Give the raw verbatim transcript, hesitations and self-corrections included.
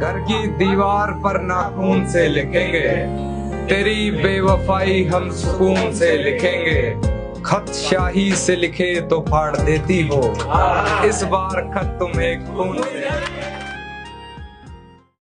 घर की दीवार पर नाखून से लिखेंगे, तेरी बेवफाई हम सुकून से लिखेंगे। खत शाही से लिखे तो फाड़ देती हो, इस बार खत तुम्हें खून से